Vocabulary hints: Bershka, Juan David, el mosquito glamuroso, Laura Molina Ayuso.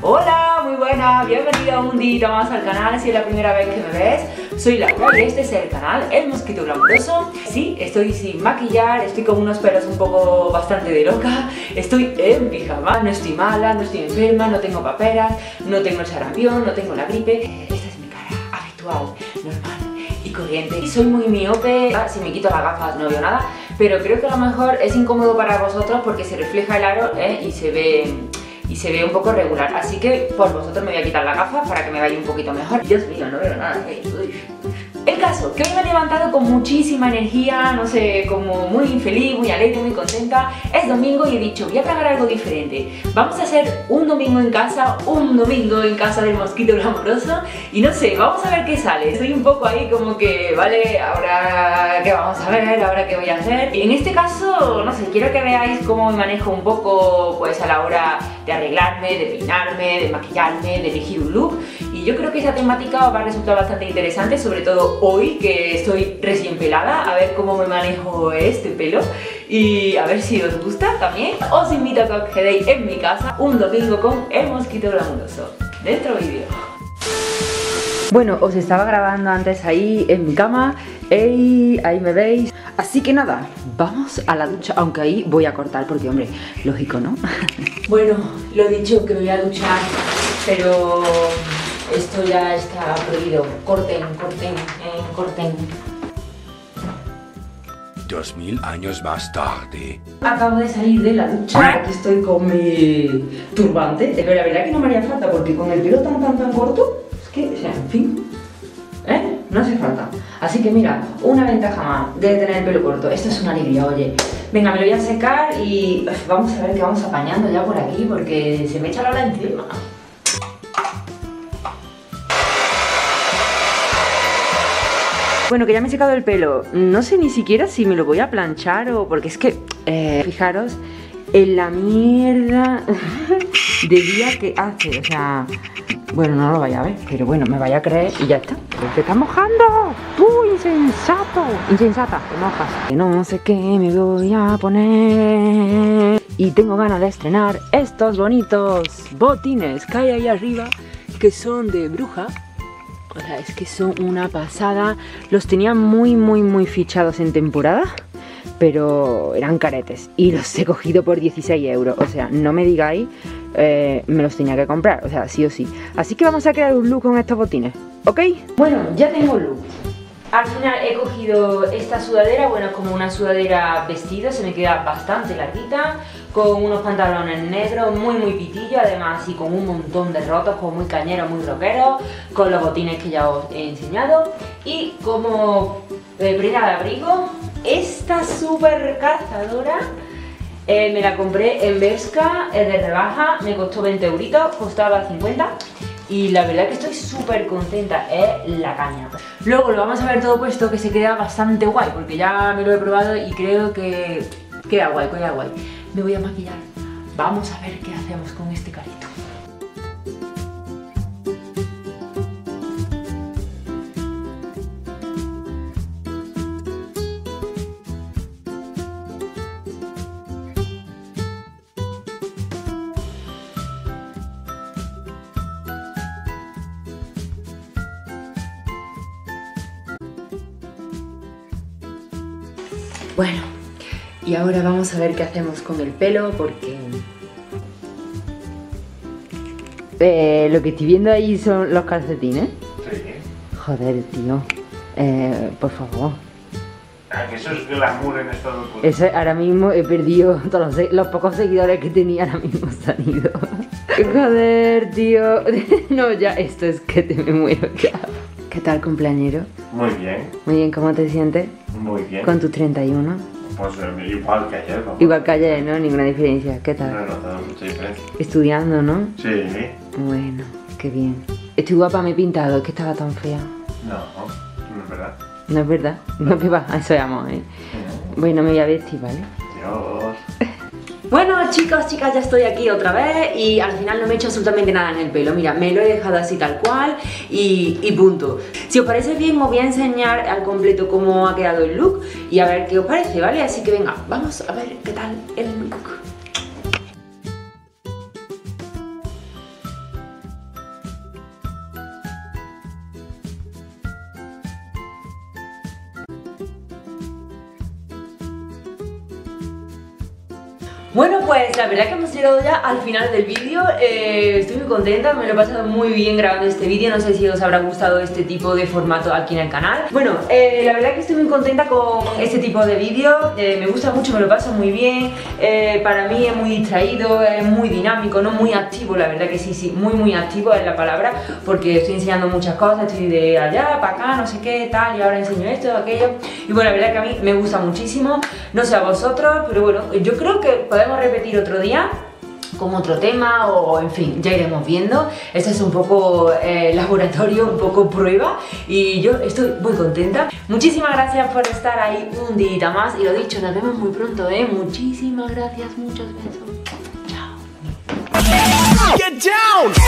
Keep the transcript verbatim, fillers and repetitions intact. Hola, muy buenas, bienvenida un día más al canal. Si es la primera vez que me ves, soy Laura y este es el canal El Mosquito Glamuroso. Sí, estoy sin maquillar, estoy con unos pelos un poco bastante de loca, estoy en pijama, no estoy mala, no estoy enferma, no tengo paperas, no tengo el sarampión, no tengo la gripe. Esta es mi cara habitual, normal y corriente. Soy muy miope, si me quito las gafas no veo nada, pero creo que a lo mejor es incómodo para vosotros porque se refleja el aro, ¿eh? y se ve... y se ve un poco regular, así que por vosotros me voy a quitar las gafas para que me vaya un poquito mejor. Dios mío, no veo nada. El caso, que hoy me he levantado con muchísima energía, no sé, como muy feliz, muy alegre, muy contenta. Es domingo y he dicho, voy a probar algo diferente. Vamos a hacer un domingo en casa, un domingo en casa del Mosquito Glamuroso. Y no sé, vamos a ver qué sale. Estoy un poco ahí como que, vale, ahora qué vamos a ver, ahora qué voy a hacer. Y en este caso, no sé, quiero que veáis cómo me manejo un poco, pues a la hora de arreglarme, de peinarme, de maquillarme, de elegir un look. Y yo creo que esta temática va a resultar bastante interesante, sobre todo hoy que estoy recién pelada, a ver cómo me manejo este pelo y a ver si os gusta también. Os invito a que os quedéis en mi casa un domingo con El Mosquito Glamuroso. Dentro vídeo. Bueno, os estaba grabando antes ahí en mi cama. Ey, ahí me veis. Así que nada, vamos a la ducha, aunque ahí voy a cortar porque, hombre, lógico, ¿no? Bueno, lo he dicho que me voy a duchar, pero... esto ya está prohibido. Corten, corten, eh, corten. Dos mil años más tarde. Acabo de salir de la ducha. Aquí estoy con mi turbante. Pero la verdad es que no me haría falta porque con el pelo tan, tan, tan corto, es que, o sea, en fin, ¿eh? No hace falta. Así que mira, una ventaja más de tener el pelo corto. Esto es una alegría, oye. Venga, me lo voy a secar y vamos a ver qué vamos apañando ya por aquí porque se me echa la hora encima. Bueno, que ya me he secado el pelo, no sé ni siquiera si me lo voy a planchar o... porque es que, eh, fijaros en la mierda de día que hace, o sea... bueno, no lo vaya a ver, pero bueno, me vaya a creer y ya está. Pero te estás mojando, tú insensato, insensata, te mojas. Que no sé qué me voy a poner. Y tengo ganas de estrenar estos bonitos botines que hay ahí arriba, que son de bruja. O sea, es que son una pasada. Los tenía muy, muy, muy fichados en temporada, pero eran caretes. Y los he cogido por dieciséis euros. O sea, no me digáis, eh, me los tenía que comprar. O sea, sí o sí. Así que vamos a crear un look con estos botines, ¿ok? Bueno, ya tengo el look. Al final he cogido esta sudadera, bueno, como una sudadera vestida, se me queda bastante larguita, con unos pantalones negros muy muy pitillo, además y con un montón de rotos, como muy cañeros, muy rockeros, con los botines que ya os he enseñado, y como eh, prenda de abrigo, esta super cazadora. Eh, me la compré en Bershka, eh, de rebaja, me costó veinte euritos, costaba cincuenta. Y la verdad que estoy súper contenta, es la caña. Luego lo vamos a ver todo puesto, que se queda bastante guay, porque ya me lo he probado y creo que queda guay, queda guay. Me voy a maquillar. Vamos a ver qué hacemos con este carito. Bueno, y ahora vamos a ver qué hacemos con el pelo porque... Eh, lo que estoy viendo ahí son los calcetines. Sí. Joder, tío. Eh, por favor. Ah, que eso es glamour en Estados Unidos. Eso, ahora mismo he perdido todos los, los pocos seguidores que tenía, ahora mismo se han ido. Joder, tío. No, ya, esto es que te me muero ya. ¿Qué tal, cumpleañero? Muy bien. Muy bien, ¿cómo te sientes? Muy bien. ¿Con tus treinta y uno? Pues igual que ayer, papá. Igual que ayer, ¿no? Ninguna diferencia. ¿Qué tal? No he notado mucha diferencia. Estudiando, ¿no? Sí. Bueno, qué bien. Estoy guapa, me he pintado, es que estaba tan fea. No, no es verdad. No es verdad. No, no pepa, eso es amor, ¿eh? No. Bueno, me voy a vestir, ¿vale? Dios. Bueno, chicos, chicas, ya estoy aquí otra vez y al final no me he hecho absolutamente nada en el pelo. Mira, me lo he dejado así tal cual y, y punto. Si os parece bien, os voy a enseñar al completo cómo ha quedado el look y a ver qué os parece, ¿vale? Así que venga, vamos a ver qué tal el look. Bueno, pues la verdad que hemos llegado ya al final del vídeo. eh, Estoy muy contenta, me lo he pasado muy bien grabando este vídeo. No sé si os habrá gustado este tipo de formato aquí en el canal. Bueno, eh, la verdad que estoy muy contenta con este tipo de vídeo. eh, Me gusta mucho, me lo paso muy bien. eh, Para mí es muy distraído, es muy dinámico, no muy activo. La verdad que sí, sí, muy muy activo es la palabra, porque estoy enseñando muchas cosas. Estoy de allá, para acá, no sé qué, tal. Y ahora enseño esto, aquello. Y bueno, la verdad que a mí me gusta muchísimo. No sé a vosotros, pero bueno, yo creo que podemos repetir otro día con otro tema, o en fin, ya iremos viendo. Esto es un poco eh, laboratorio, un poco prueba, y yo estoy muy contenta. Muchísimas gracias por estar ahí un día más, y lo dicho, nos vemos muy pronto, ¿eh? Muchísimas gracias, muchos besos. Chao.